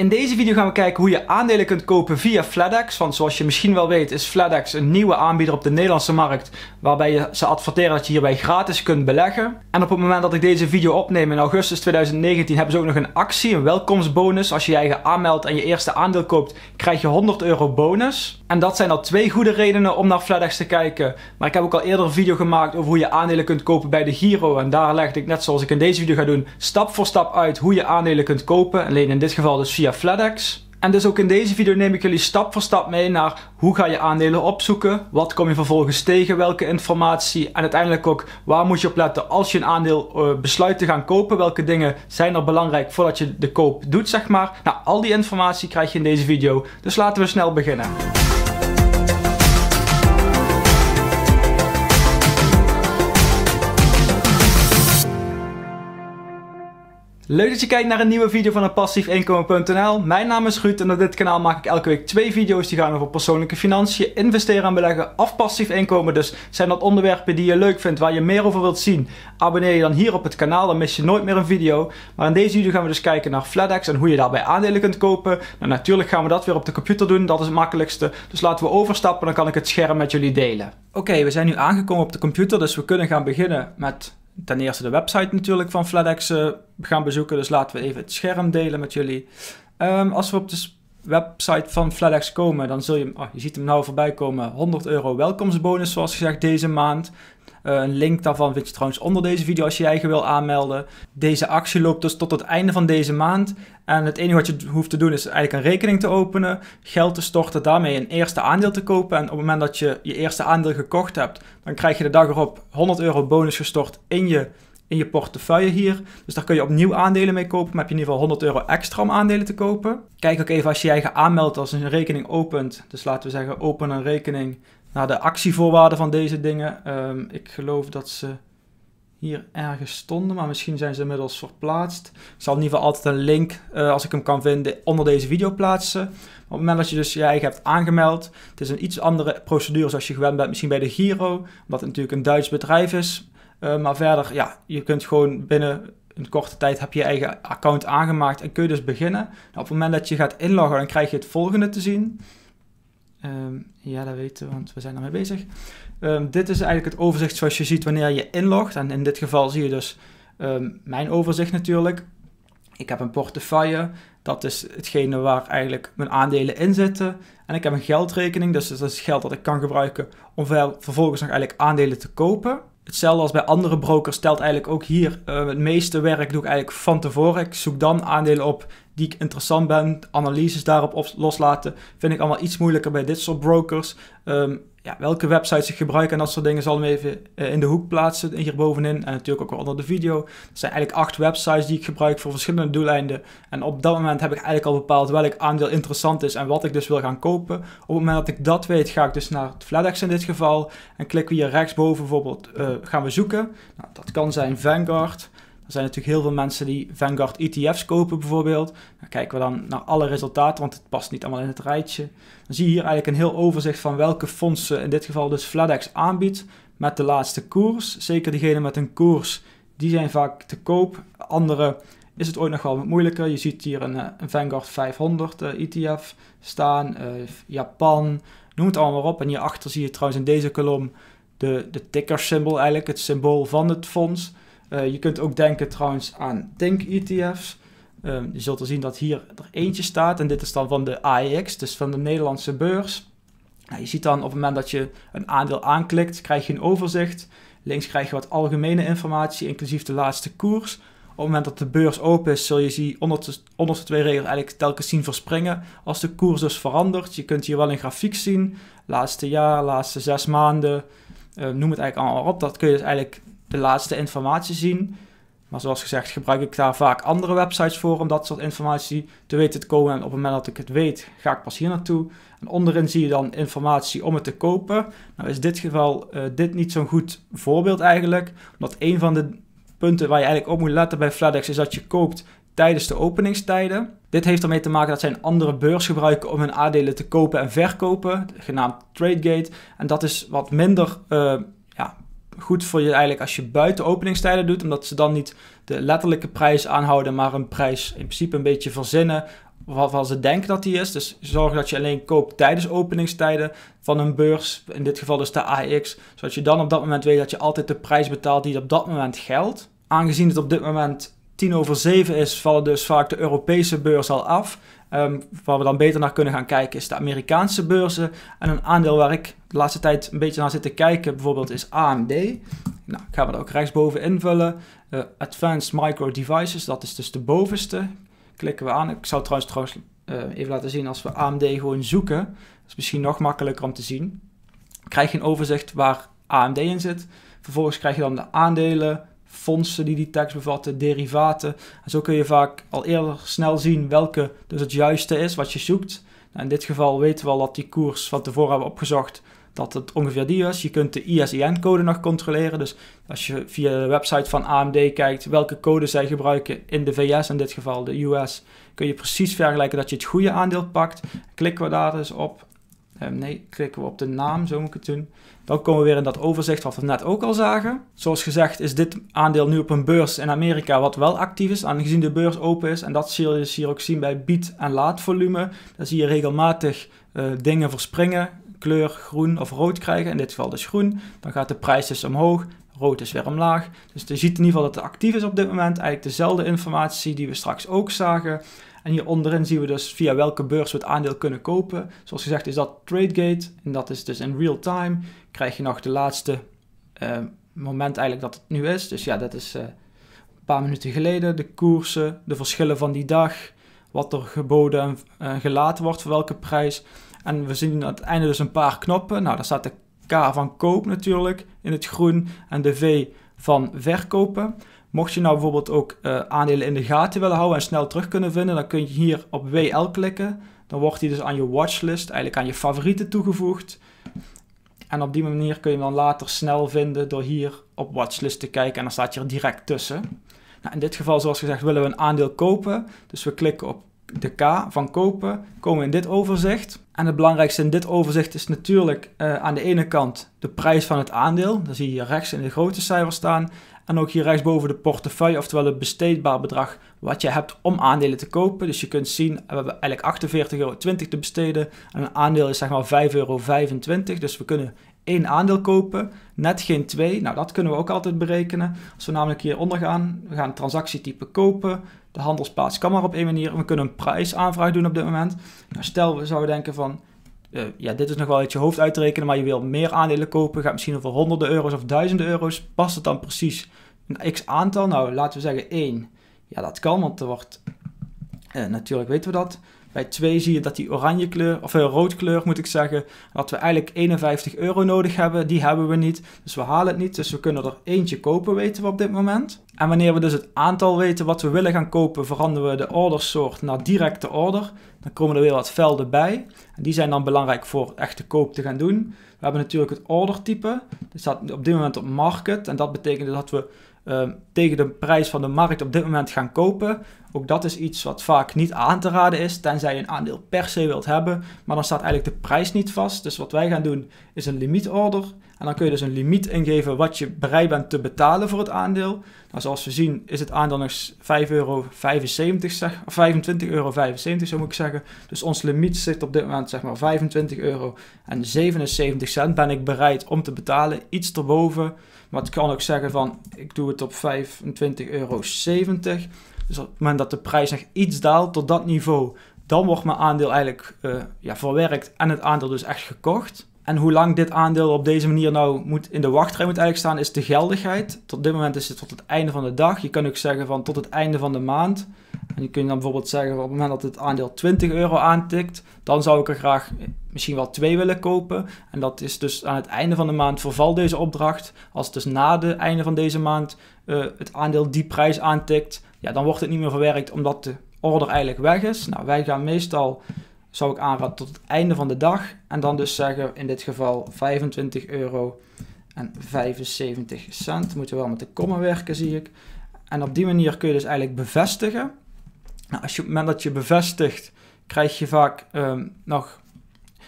In deze video gaan we kijken hoe je aandelen kunt kopen via FlatEx. Want zoals je misschien wel weet is FlatEx een nieuwe aanbieder op de Nederlandse markt. Waarbij je ze adverteren dat je hierbij gratis kunt beleggen. En op het moment dat ik deze video opneem in augustus 2019 hebben ze ook nog een actie, een welkomstbonus. Als je je eigen aanmeldt en je eerste aandeel koopt krijg je €100 bonus. En dat zijn al twee goede redenen om naar FlatEx te kijken. Maar ik heb ook al eerder een video gemaakt over hoe je aandelen kunt kopen bij de Giro. En daar legde ik, net zoals ik in deze video ga doen, stap voor stap uit hoe je aandelen kunt kopen. Alleen in dit geval dus via FlatEx. En dus ook in deze video neem ik jullie stap voor stap mee naar hoe ga je aandelen opzoeken, wat kom je vervolgens tegen, welke informatie en uiteindelijk ook waar moet je op letten als je een aandeel besluit te gaan kopen, welke dingen zijn er belangrijk voordat je de koop doet, zeg maar. Nou, al die informatie krijg je in deze video, dus laten we snel beginnen. Leuk dat je kijkt naar een nieuwe video van eenPassiefInkomen.nl. Mijn naam is Ruud en op dit kanaal maak ik elke week twee video's die gaan over persoonlijke financiën, investeren en beleggen of passief inkomen. Dus zijn dat onderwerpen die je leuk vindt, waar je meer over wilt zien, abonneer je dan hier op het kanaal, dan mis je nooit meer een video. Maar in deze video gaan we dus kijken naar FlatEx en hoe je daarbij aandelen kunt kopen. Nou, natuurlijk gaan we dat weer op de computer doen, dat is het makkelijkste. Dus laten we overstappen, dan kan ik het scherm met jullie delen. Oké, we zijn nu aangekomen op de computer, dus we kunnen gaan beginnen met ten eerste de website natuurlijk van FlatEx gaan bezoeken. Dus laten we even het scherm delen met jullie. Als we op de website van FlatEx komen, dan zul je, je ziet hem nou voorbij komen, €100 welkomstbonus zoals gezegd deze maand. Een link daarvan vind je trouwens onder deze video als je je eigen wil aanmelden. Deze actie loopt dus tot het einde van deze maand. En het enige wat je hoeft te doen is eigenlijk een rekening te openen, geld te storten, daarmee een eerste aandeel te kopen. En op het moment dat je je eerste aandeel gekocht hebt, dan krijg je de dag erop €100 bonus gestort in je portefeuille hier. Dus daar kun je opnieuw aandelen mee kopen, maar heb je in ieder geval €100 extra om aandelen te kopen. Kijk ook even als je je eigen aanmeldt als een rekening opent. Dus laten we zeggen open een rekening. Naar de actievoorwaarden van deze dingen. Ik geloof dat ze hier ergens stonden, maar misschien zijn ze inmiddels verplaatst. Ik zal in ieder geval altijd een link, als ik hem kan vinden, onder deze video plaatsen. Maar op het moment dat je dus je eigen hebt aangemeld, het is een iets andere procedure zoals je gewend bent misschien bij de Giro, omdat het natuurlijk een Duits bedrijf is. Maar verder, ja, je kunt gewoon binnen een korte tijd heb je je eigen account aangemaakt en kun je dus beginnen. Nou, op het moment dat je gaat inloggen, dan krijg je het volgende te zien. Ja, dat weten we, want we zijn ermee bezig. Dit is eigenlijk het overzicht zoals je ziet wanneer je inlogt. En in dit geval zie je dus mijn overzicht natuurlijk. Ik heb een portefeuille. Dat is hetgene waar eigenlijk mijn aandelen in zitten. En ik heb een geldrekening. Dus dat is geld dat ik kan gebruiken om vervolgens nog eigenlijk aandelen te kopen. Hetzelfde als bij andere brokers stelt eigenlijk ook hier het meeste werk doe ik eigenlijk van tevoren. Ik zoek dan aandelen op die ik interessant ben. Analyses daarop loslaten vind ik allemaal iets moeilijker bij dit soort brokers. Ja, welke websites ik gebruik en dat soort dingen zal ik even in de hoek plaatsen hier bovenin. En natuurlijk ook wel onder de video. Er zijn eigenlijk 8 websites die ik gebruik voor verschillende doeleinden. En op dat moment heb ik eigenlijk al bepaald welk aandeel interessant is en wat ik dus wil gaan kopen. Op het moment dat ik dat weet ga ik dus naar FlatEx in dit geval. En klikken we hier rechtsboven bijvoorbeeld gaan we zoeken. Nou, dat kan zijn Vanguard. Er zijn natuurlijk heel veel mensen die Vanguard ETF's kopen bijvoorbeeld. Dan kijken we dan naar alle resultaten, want het past niet allemaal in het rijtje. Dan zie je hier eigenlijk een heel overzicht van welke fondsen in dit geval dus FlatEx aanbiedt met de laatste koers. Zeker diegenen met een koers, die zijn vaak te koop. Andere is het ooit nog wel wat moeilijker. Je ziet hier een Vanguard 500 ETF staan, Japan, noem het allemaal maar op. En hierachter zie je trouwens in deze kolom de ticker symbol eigenlijk, het symbool van het fonds. Je kunt ook denken trouwens aan Think-ETF's. Je zult er zien dat hier er eentje staat en dit is dan van de AEX, dus van de Nederlandse beurs. Nou, je ziet dan op het moment dat je een aandeel aanklikt, krijg je een overzicht. Links krijg je wat algemene informatie, inclusief de laatste koers. Op het moment dat de beurs open is, zul je zien onderste twee regels eigenlijk telkens zien verspringen. Als de koers dus verandert, je kunt hier wel een grafiek zien. Laatste jaar, laatste 6 maanden, noem het eigenlijk allemaal maar op. Dat kun je dus eigenlijk de laatste informatie zien. Maar zoals gezegd gebruik ik daar vaak andere websites voor om dat soort informatie te weten te komen. En op het moment dat ik het weet ga ik pas hier naartoe. En onderin zie je dan informatie om het te kopen. Nou is dit geval dit niet zo'n goed voorbeeld eigenlijk. Omdat een van de punten waar je eigenlijk op moet letten bij FlatEx is dat je koopt tijdens de openingstijden. Dit heeft ermee te maken dat zij een andere beurs gebruiken om hun aandelen te kopen en verkopen. Genaamd TradeGate. En dat is wat minder goed voor je eigenlijk als je buiten openingstijden doet, omdat ze dan niet de letterlijke prijs aanhouden, maar een prijs in principe een beetje verzinnen waarvan ze denken dat die is. Dus zorg dat je alleen koopt tijdens openingstijden van een beurs. In dit geval dus de AEX. Zodat je dan op dat moment weet dat je altijd de prijs betaalt die op dat moment geldt. Aangezien het op dit moment 7:10 is, vallen dus vaak de Europese beurs al af. Waar we dan beter naar kunnen gaan kijken is de Amerikaanse beurzen. En een aandeel waar ik de laatste tijd een beetje naar zit te kijken bijvoorbeeld is AMD. Nou, gaan we dat ook rechtsboven invullen. Advanced Micro Devices, dat is dus de bovenste. Klikken we aan. Ik zou trouwens even laten zien als we AMD gewoon zoeken. Dat is misschien nog makkelijker om te zien. Krijg je een overzicht waar AMD in zit. Vervolgens krijg je dan de aandelen, fondsen die die tekst bevatten, derivaten. En zo kun je vaak al eerder snel zien welke dus het juiste is wat je zoekt. Nou, in dit geval weten we al dat die koers van tevoren hebben opgezocht, dat het ongeveer die is. Je kunt de ISIN-code nog controleren. Dus als je via de website van AMD kijkt welke code zij gebruiken in de VS, in dit geval de US, kun je precies vergelijken dat je het goede aandeel pakt. Klikken we daar dus op. Klikken we op de naam, zo moet ik het doen. Dan komen we weer in dat overzicht wat we net ook al zagen. Zoals gezegd is dit aandeel nu op een beurs in Amerika wat wel actief is, aangezien de beurs open is. En dat zie je dus hier ook zien bij bied- en laadvolume. Daar zie je regelmatig dingen verspringen. Kleur groen of rood krijgen, in dit geval dus groen. Dan gaat de prijs dus omhoog, rood is weer omlaag. Dus je ziet in ieder geval dat het actief is op dit moment. Eigenlijk dezelfde informatie die we straks ook zagen. En hier onderin zien we dus via welke beurs we het aandeel kunnen kopen. Zoals gezegd is dat TradeGate en dat is dus in real time. Krijg je nog de laatste moment eigenlijk dat het nu is. Dus ja, dat is een paar minuten geleden. De koersen, de verschillen van die dag, wat er geboden en gelaten wordt voor welke prijs. En we zien aan het einde dus een paar knoppen. Nou, daar staat de K van koop natuurlijk in het groen en de V van verkopen. Mocht je nou bijvoorbeeld ook aandelen in de gaten willen houden en snel terug kunnen vinden, dan kun je hier op WL klikken. Dan wordt die dus aan je watchlist, eigenlijk aan je favorieten toegevoegd. En op die manier kun je hem dan later snel vinden door hier op watchlist te kijken en dan staat je er direct tussen. Nou, in dit geval, zoals gezegd, willen we een aandeel kopen. Dus we klikken op de K van kopen, komen in dit overzicht. En het belangrijkste in dit overzicht is natuurlijk aan de ene kant de prijs van het aandeel. Dan zie je hier rechts in de grote cijfers staan. En ook hier rechtsboven de portefeuille, oftewel het besteedbaar bedrag wat je hebt om aandelen te kopen. Dus je kunt zien, we hebben eigenlijk €48,20 te besteden. En een aandeel is zeg maar €5,25. Dus we kunnen één aandeel kopen, net geen twee. Nou, dat kunnen we ook altijd berekenen. Als we namelijk hieronder gaan, we gaan transactietype kopen. De handelsplaats kan maar op één manier. We kunnen een prijsaanvraag doen op dit moment. Nou, stel we zouden denken van, ja, dit is nog wel uit je hoofd uit te rekenen, maar je wil meer aandelen kopen. Gaat misschien over honderden euro's of duizenden euro's. Past het dan precies een x aantal? Nou, laten we zeggen 1. Ja, dat kan, want er wordt, natuurlijk weten we dat. Bij 2 zie je dat die oranje kleur, of rood kleur moet ik zeggen, dat we eigenlijk €51 nodig hebben. Die hebben we niet, dus we halen het niet. Dus we kunnen er eentje kopen, weten we op dit moment. En wanneer we dus het aantal weten wat we willen gaan kopen, veranderen we de ordersoort naar directe order. Dan komen er weer wat velden bij. En die zijn dan belangrijk voor echt de koop te gaan doen. We hebben natuurlijk het ordertype. Dat staat op dit moment op market. En dat betekent dat we tegen de prijs van de markt op dit moment gaan kopen. Ook dat is iets wat vaak niet aan te raden is, tenzij je een aandeel per se wilt hebben. Maar dan staat eigenlijk de prijs niet vast. Dus wat wij gaan doen is een limietorder. En dan kun je dus een limiet ingeven wat je bereid bent te betalen voor het aandeel. Nou, zoals we zien is het aandeel nog €5,75, €25,75 zo moet ik zeggen. Dus ons limiet zit op dit moment zeg maar €25,77 ben ik bereid om te betalen. Iets erboven, maar het kan ook zeggen van ik doe het op €25,70. Dus op het moment dat de prijs nog iets daalt tot dat niveau, dan wordt mijn aandeel eigenlijk verwerkt en het aandeel dus echt gekocht. En hoe lang dit aandeel op deze manier nou in de wachtrij moet eigenlijk staan, is de geldigheid. Tot dit moment is het tot het einde van de dag. Je kan ook zeggen van tot het einde van de maand. En je kunt dan bijvoorbeeld zeggen op het moment dat het aandeel €20 aantikt, dan zou ik er graag misschien wel 2 willen kopen. En dat is dus aan het einde van de maand vervalt deze opdracht. Als het dus na het einde van deze maand het aandeel die prijs aantikt, ja, dan wordt het niet meer verwerkt omdat de order eigenlijk weg is. Nou, wij gaan meestal, zou ik aanraden, tot het einde van de dag. En dan dus zeggen, in dit geval €25,75. Moeten we wel met de komma werken, zie ik. En op die manier kun je dus eigenlijk bevestigen. Nou, als je op het moment dat je bevestigt, krijg je vaak nog,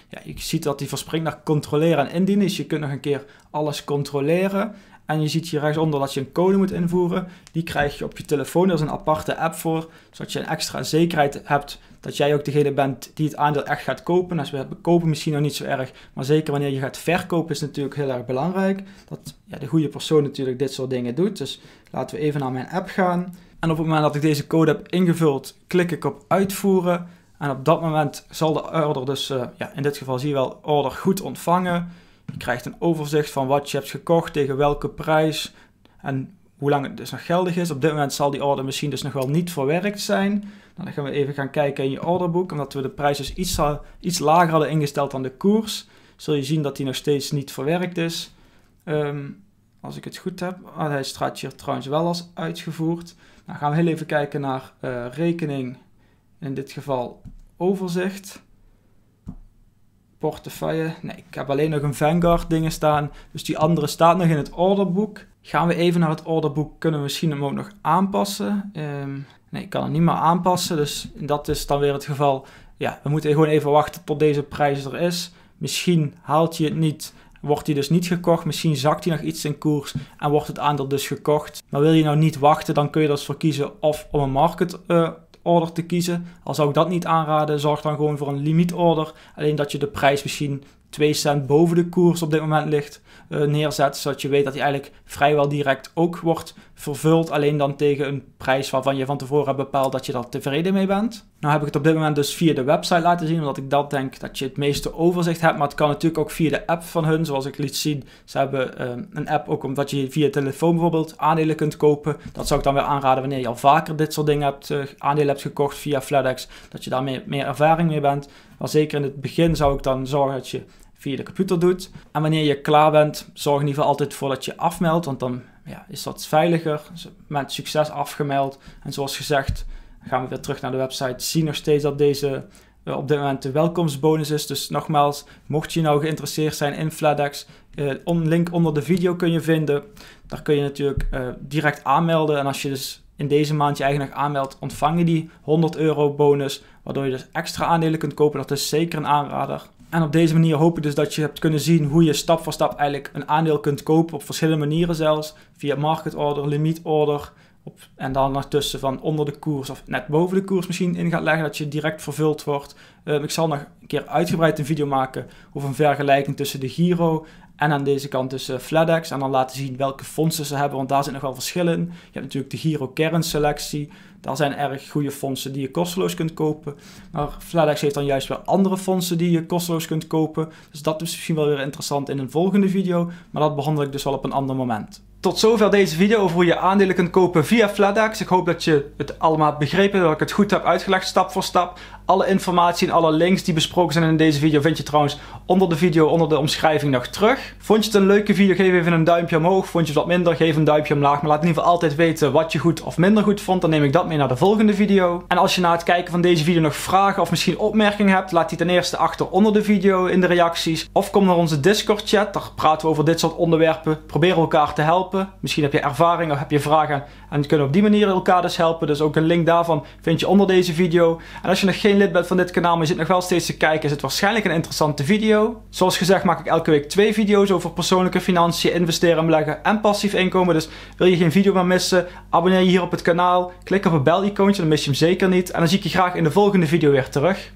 ja, je ziet dat die verspringt naar controleren en indienen. Dus je kunt nog een keer alles controleren. En je ziet hier rechtsonder dat je een code moet invoeren. Die krijg je op je telefoon. Er is een aparte app voor, zodat je een extra zekerheid hebt dat jij ook degene bent die het aandeel echt gaat kopen. Als we kopen misschien nog niet zo erg, maar zeker wanneer je gaat verkopen is het natuurlijk heel erg belangrijk. Dat ja, de goede persoon natuurlijk dit soort dingen doet. Dus laten we even naar mijn app gaan. En op het moment dat ik deze code heb ingevuld, klik ik op uitvoeren. En op dat moment zal de order dus, in dit geval zie je wel, order goed ontvangen. Je krijgt een overzicht van wat je hebt gekocht, tegen welke prijs en hoe lang het dus nog geldig is. Op dit moment zal die order misschien dus nog wel niet verwerkt zijn. Dan gaan we even gaan kijken in je orderboek. Omdat we de prijs dus iets lager hadden ingesteld dan de koers, zul je zien dat die nog steeds niet verwerkt is. Als ik het goed heb, hij staat hier trouwens wel als uitgevoerd. Dan gaan we heel even kijken naar rekening, in dit geval overzicht. Portefeuille. Nee, ik heb alleen nog een Vanguard dingen staan. Dus die andere staat nog in het orderboek. Gaan we even naar het orderboek. Kunnen we misschien hem ook nog aanpassen? Nee, ik kan hem niet meer aanpassen. Dus dat is dan weer het geval. Ja, we moeten gewoon even wachten tot deze prijs er is. Misschien haalt hij het niet. Wordt hij dus niet gekocht. Misschien zakt hij nog iets in koers. En wordt het aandeel dus gekocht. Maar wil je nou niet wachten, dan kun je er dus voor kiezen of om een market order te kiezen. Al zou ik dat niet aanraden, zorg dan gewoon voor een limietorder. Alleen dat je de prijs misschien 2 cent boven de koers op dit moment ligt neerzet, zodat je weet dat die eigenlijk vrijwel direct ook wordt vervuld, alleen dan tegen een prijs waarvan je van tevoren hebt bepaald dat je daar tevreden mee bent. Nou heb ik het op dit moment dus via de website laten zien, omdat ik dat denk dat je het meeste overzicht hebt, maar het kan natuurlijk ook via de app van hun, zoals ik liet zien. Ze hebben een app ook omdat je via telefoon bijvoorbeeld aandelen kunt kopen. Dat zou ik dan weer aanraden wanneer je al vaker dit soort dingen hebt, aandelen hebt gekocht via FlatEx, dat je daar meer ervaring mee bent. Maar zeker in het begin zou ik dan zorgen dat je via de computer doet. En wanneer je klaar bent, zorg in ieder geval altijd voor dat je afmeldt, want dan is dat veiliger. Met succes afgemeld. En zoals gezegd, gaan we weer terug naar de website. Zie nog steeds dat deze op dit moment de welkomstbonus is. Dus nogmaals, mocht je nou geïnteresseerd zijn in FlatEx, een link onder de video kun je vinden. Daar kun je natuurlijk direct aanmelden. En als je dus in deze maand je eigen nog aanmeldt, ontvang je die €100 bonus, waardoor je dus extra aandelen kunt kopen. Dat is zeker een aanrader. En op deze manier hoop ik dus dat je hebt kunnen zien hoe je stap voor stap eigenlijk een aandeel kunt kopen. Op verschillende manieren zelfs. Via market order, limit order. En dan nog tussen van onder de koers of net boven de koers misschien in gaat leggen. Dat je direct vervuld wordt. Ik zal nog een keer uitgebreid een video maken over een vergelijking tussen de Giro en aan deze kant tussen FlatEx. En dan laten zien welke fondsen ze hebben, want daar zit nog wel verschil in. Je hebt natuurlijk de Giro kernselectie. Daar zijn erg goede fondsen die je kosteloos kunt kopen. Maar FlatEx heeft dan juist weer andere fondsen die je kosteloos kunt kopen. Dus dat is misschien wel weer interessant in een volgende video. Maar dat behandel ik dus wel op een ander moment. Tot zover deze video over hoe je aandelen kunt kopen via FlatEx. Ik hoop dat je het allemaal hebt begrepen, dat ik het goed heb uitgelegd stap voor stap. Alle informatie en alle links die besproken zijn in deze video vind je trouwens onder de video, onder de omschrijving nog terug. Vond je het een leuke video? Geef even een duimpje omhoog. Vond je het wat minder? Geef een duimpje omlaag. Maar laat in ieder geval altijd weten wat je goed of minder goed vond. Dan neem ik dat mee naar de volgende video. En als je na het kijken van deze video nog vragen of misschien opmerkingen hebt, laat die ten eerste achter onder de video in de reacties. Of kom naar onze Discord chat. Daar praten we over dit soort onderwerpen. Proberen elkaar te helpen. Misschien heb je ervaring of heb je vragen en kunnen op die manier elkaar dus helpen. Dus ook een link daarvan vind je onder deze video. En als je nog geen lid bent van dit kanaal, maar je zit nog wel steeds te kijken, is het waarschijnlijk een interessante video. Zoals gezegd maak ik elke week 2 video's over persoonlijke financiën, investeren en beleggen en passief inkomen. Dus wil je geen video meer missen, abonneer je hier op het kanaal, klik op het bel-icoontje, dan mis je hem zeker niet. En dan zie ik je graag in de volgende video weer terug.